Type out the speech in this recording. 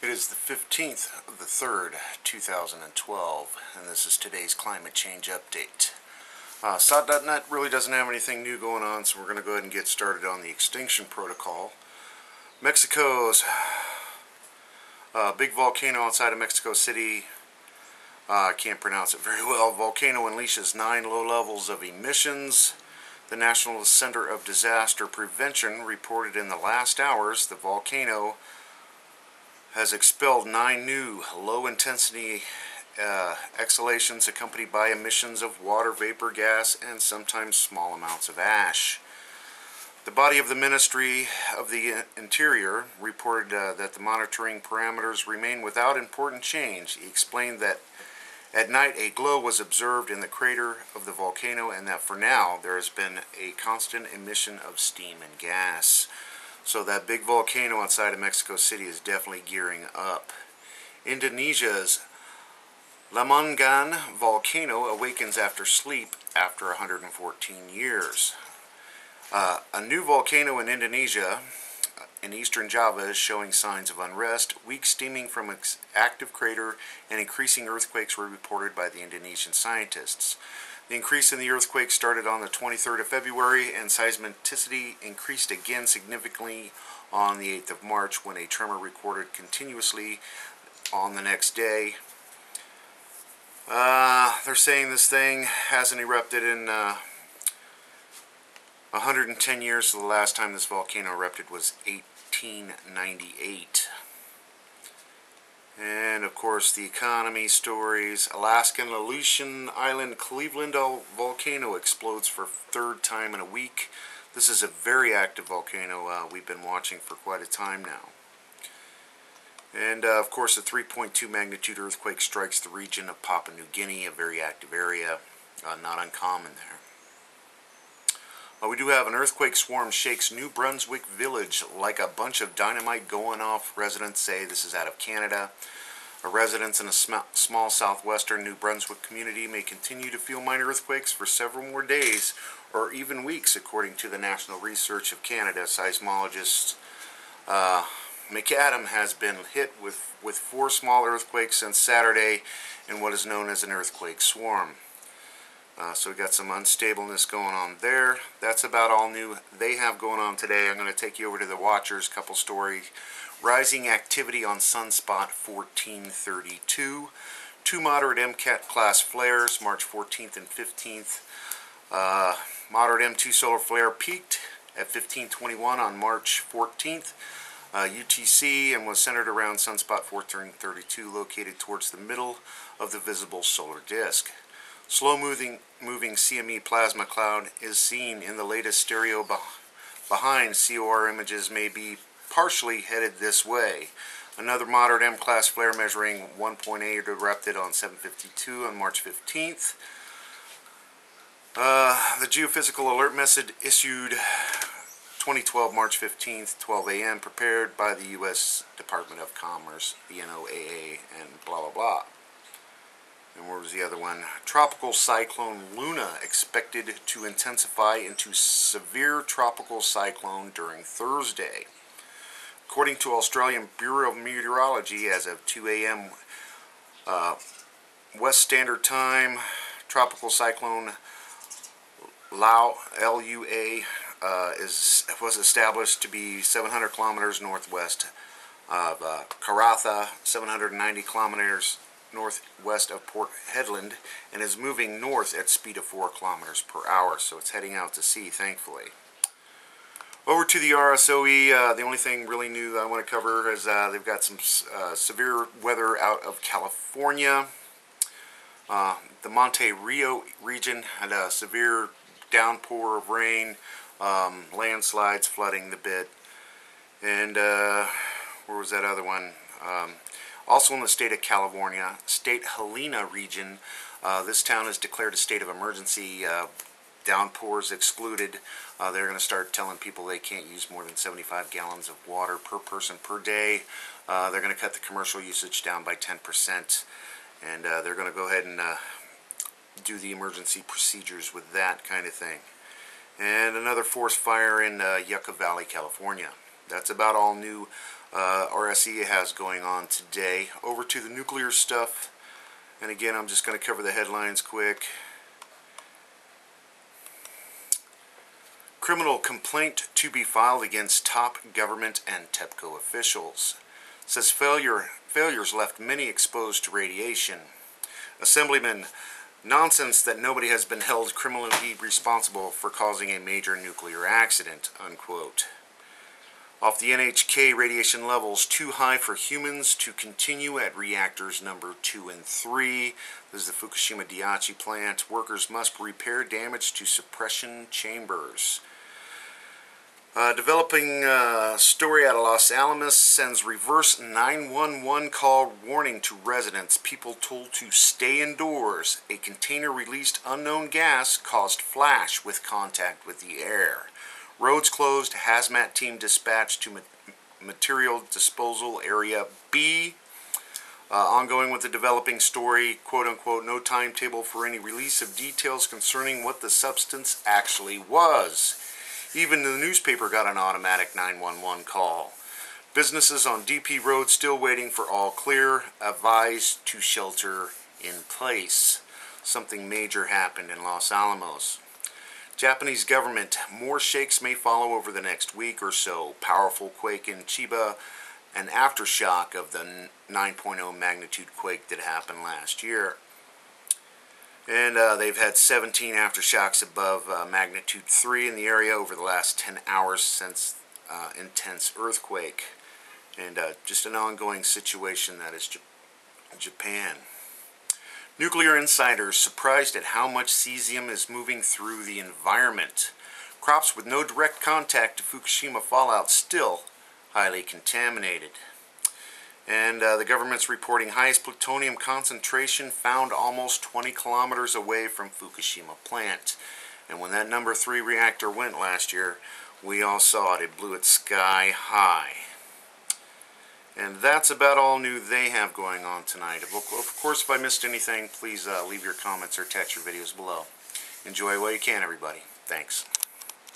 It is the 15th of the 3rd, 2012, and this is today's climate change update. Saad.net really doesn't have anything new going on, so we're going to go ahead and get started on the Extinction Protocol. Mexico's big volcano outside of Mexico City, I can't pronounce it very well, volcano unleashes 9 low levels of emissions. The National Center of Disaster Prevention reported in the last hours the volcano has expelled 9 new low-intensity exhalations accompanied by emissions of water, vapor, gas, and sometimes small amounts of ash. The body of the Ministry of the Interior reported that the monitoring parameters remain without important change. He explained that at night a glow was observed in the crater of the volcano and that for now there has been a constant emission of steam and gas. So that big volcano outside of Mexico City is definitely gearing up. Indonesia's Lamangan volcano awakens after sleep after 114 years. A new volcano in Indonesia, in eastern Java, is showing signs of unrest. Weak steaming from an active crater and increasing earthquakes were reported by the Indonesian scientists. The increase in the earthquake started on the 23rd of February, and seismicity increased again significantly on the 8th of March when a tremor recorded continuously on the next day. They're saying this thing hasn't erupted in 110 years, so the last time this volcano erupted was 1898. And of course the economy stories. Alaskan Aleutian Island Cleveland volcano explodes for 3rd time in a week. This is a very active volcano we've been watching for quite a time now. And of course a 3.2 magnitude earthquake strikes the region of Papua New Guinea, a very active area, not uncommon there. We do have an earthquake swarm shakes New Brunswick village like a bunch of dynamite going off, residents say. This is out of Canada. Residents in a small southwestern New Brunswick community may continue to feel minor earthquakes for several more days or even weeks, according to the National Research of Canada. Seismologist McAdam has been hit with 4 small earthquakes since Saturday in what is known as an earthquake swarm. So we got some unstableness going on there. That's about all new they have going on today. I'm going to take you over to the Watchers, couple story. Rising activity on sunspot 1432. 2 moderate MCAT class flares, March 14th and 15th. Moderate M2 solar flare peaked at 1521 on March 14th. UTC, and was centered around sunspot 1432, located towards the middle of the visible solar disk. Slow-moving CME plasma cloud is seen in the latest stereo behind COR images may be partially headed this way. Another moderate M-class flare measuring 1.8 erupted on 7:52 on March 15th. The geophysical alert message issued 2012 March 15th, 12 a.m. prepared by the U.S. Department of Commerce, the NOAA, and blah, blah, blah. And where was the other one? Tropical cyclone Luna expected to intensify into severe tropical cyclone during Thursday. According to Australian Bureau of Meteorology, as of 2 a.m. West Standard Time, tropical cyclone Lua was established to be 700 kilometers northwest of Karatha, 790 kilometers northwest of Port Hedland, and is moving north at speed of 4 kilometers per hour, so it's heading out to sea, thankfully. Over to the RSOE, the only thing really new that I want to cover is they've got some severe weather out of California. The Monte Rio region had a severe downpour of rain, landslides, flooding the bit. And where was that other one? Also in the state of California, State Helena region, this town has declared a state of emergency, downpours excluded. They're going to start telling people they can't use more than 75 gallons of water per person per day. They're going to cut the commercial usage down by 10%, and they're going to go ahead and do the emergency procedures with that kind of thing. And another forest fire in Yucca Valley, California. That's about all new RSE has going on today. Over to the nuclear stuff, and again I'm just going to cover the headlines quick. Criminal complaint to be filed against top government and TEPCO officials. It says failures left many exposed to radiation. Assemblyman, nonsense that nobody has been held criminally responsible for causing a major nuclear accident, unquote. Off the NHK, radiation levels too high for humans to continue at reactors number 2 and 3. This is the Fukushima Daiichi plant. Workers must repair damage to suppression chambers. Developing story out of Los Alamos sends reverse 911 call warning to residents. People told to stay indoors. A container released unknown gas caused flash with contact with the air. Roads closed. Hazmat team dispatched to Material Disposal Area B. Ongoing with the developing story, quote unquote, no timetable for any release of details concerning what the substance actually was. Even the newspaper got an automatic 911 call. Businesses on DP Road still waiting for all clear, advised to shelter in place. Something major happened in Los Alamos. Japanese government, more shakes may follow over the next week or so. Powerful quake in Chiba, an aftershock of the 9.0 magnitude quake that happened last year. And they've had 17 aftershocks above magnitude 3 in the area over the last 10 hours since intense earthquake. And just an ongoing situation that is Japan. Nuclear insiders surprised at how much cesium is moving through the environment. Crops with no direct contact to Fukushima fallout still highly contaminated. And the government's reporting highest plutonium concentration found almost 20 kilometers away from Fukushima plant. And when that number 3 reactor went last year, we all saw it. It blew it sky high. And that's about all new they have going on tonight. Of course, if I missed anything, please leave your comments or text your videos below. Enjoy while you can, everybody. Thanks.